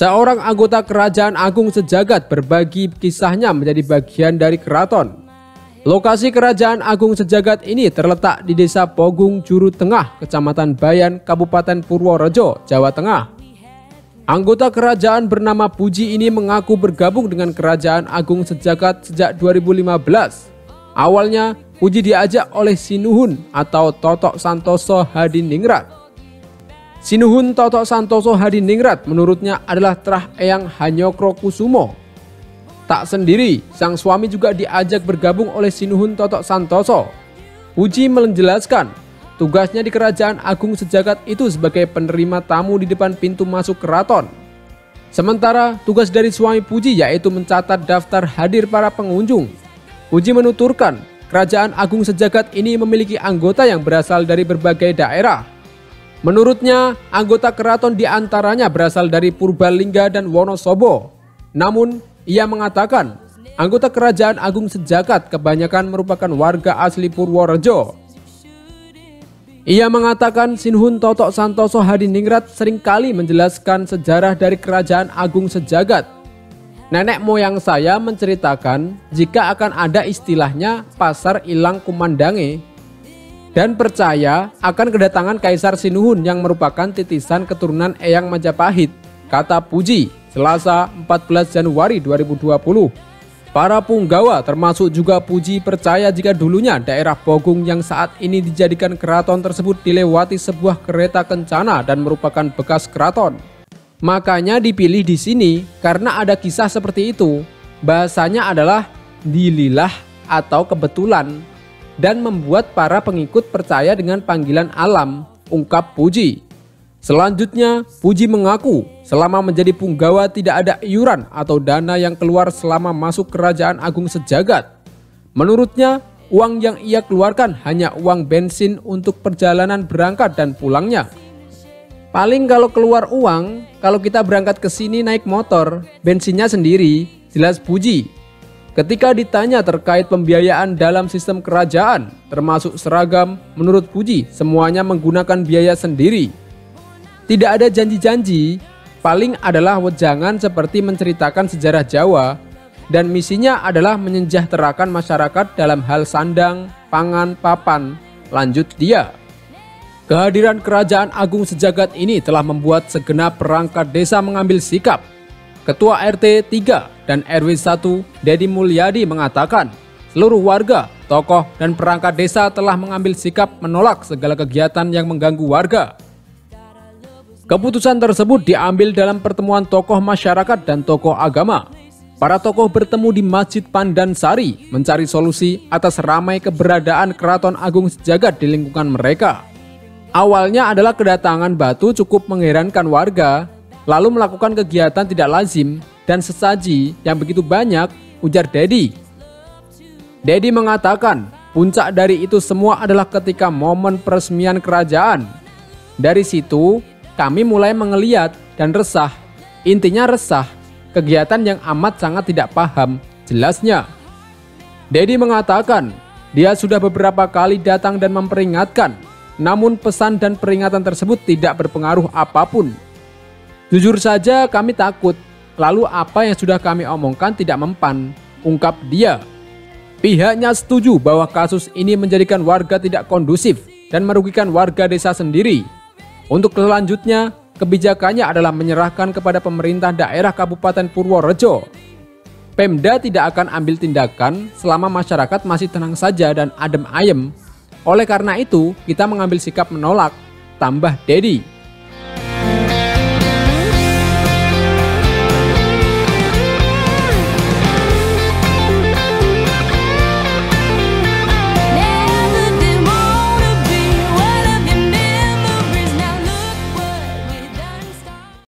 Seorang anggota Kerajaan Agung Sejagat berbagi kisahnya menjadi bagian dari keraton. Lokasi Kerajaan Agung Sejagat ini terletak di Desa Pogung Jurutengah, Kecamatan Bayan, Kabupaten Purworejo, Jawa Tengah. Anggota kerajaan bernama Puji ini mengaku bergabung dengan Kerajaan Agung Sejagat sejak 2015. Awalnya, Puji diajak oleh Sinuhun atau Totok Santoso Hadiningrat. Sinuhun Totok Santoso Hadiningrat menurutnya adalah trah Eyang Hanyokrokusumo. Tak sendiri, sang suami juga diajak bergabung oleh Sinuhun Totok Santoso. Puji menjelaskan, tugasnya di Kerajaan Agung Sejagat itu sebagai penerima tamu di depan pintu masuk keraton. Sementara tugas dari suami Puji yaitu mencatat daftar hadir para pengunjung. Puji menuturkan, Kerajaan Agung Sejagat ini memiliki anggota yang berasal dari berbagai daerah. Menurutnya, anggota keraton diantaranya berasal dari Purbalingga dan Wonosobo. Namun, ia mengatakan, anggota Kerajaan Agung Sejagat kebanyakan merupakan warga asli Purworejo. Ia mengatakan Sinuhun Totok Santoso Hadiningrat seringkali menjelaskan sejarah dari Kerajaan Agung Sejagat. Nenek moyang saya menceritakan jika akan ada istilahnya Pasar Ilang Kumandange dan percaya akan kedatangan Kaisar Sinuhun yang merupakan titisan keturunan Eyang Majapahit, kata Puji, Selasa 14 Januari 2020. Para punggawa termasuk juga Puji percaya jika dulunya daerah Pogung yang saat ini dijadikan keraton tersebut dilewati sebuah kereta kencana dan merupakan bekas keraton. Makanya dipilih di sini karena ada kisah seperti itu. Bahasanya adalah dililah atau kebetulan dan membuat para pengikut percaya dengan panggilan alam, ungkap Puji. Selanjutnya, Puji mengaku selama menjadi punggawa tidak ada iuran atau dana yang keluar selama masuk Kerajaan Agung Sejagat. Menurutnya, uang yang ia keluarkan hanya uang bensin untuk perjalanan berangkat dan pulangnya. Paling kalau keluar uang, kalau kita berangkat ke sini naik motor, bensinnya sendiri, jelas Puji. Ketika ditanya terkait pembiayaan dalam sistem kerajaan, termasuk seragam, menurut Puji semuanya menggunakan biaya sendiri. Tidak ada janji-janji, paling adalah wejangan seperti menceritakan sejarah Jawa, dan misinya adalah menyejahterakan masyarakat dalam hal sandang, pangan, papan, lanjut dia. Kehadiran Kerajaan Agung Sejagat ini telah membuat segenap perangkat desa mengambil sikap. Ketua RT 3 dan RW 1, Dedi Mulyadi mengatakan, seluruh warga, tokoh, dan perangkat desa telah mengambil sikap menolak segala kegiatan yang mengganggu warga. Keputusan tersebut diambil dalam pertemuan tokoh masyarakat dan tokoh agama. Para tokoh bertemu di Masjid Pandansari mencari solusi atas ramai keberadaan Keraton Agung Sejagat di lingkungan mereka. Awalnya adalah kedatangan batu cukup mengherankan warga, lalu melakukan kegiatan tidak lazim dan sesaji yang begitu banyak, ujar Dedi. Dedi mengatakan, puncak dari itu semua adalah ketika momen peresmian kerajaan. Dari situ, kami mulai mengeliat dan resah, intinya resah, kegiatan yang amat sangat tidak paham, jelasnya. Dedi mengatakan, dia sudah beberapa kali datang dan memperingatkan, namun pesan dan peringatan tersebut tidak berpengaruh apapun. Jujur saja kami takut, lalu apa yang sudah kami omongkan tidak mempan, ungkap dia. Pihaknya setuju bahwa kasus ini menjadikan warga tidak kondusif dan merugikan warga desa sendiri. Untuk selanjutnya, kebijakannya adalah menyerahkan kepada pemerintah daerah Kabupaten Purworejo. Pemda tidak akan ambil tindakan selama masyarakat masih tenang saja dan adem ayem. Oleh karena itu, kita mengambil sikap menolak, tambah Dedi.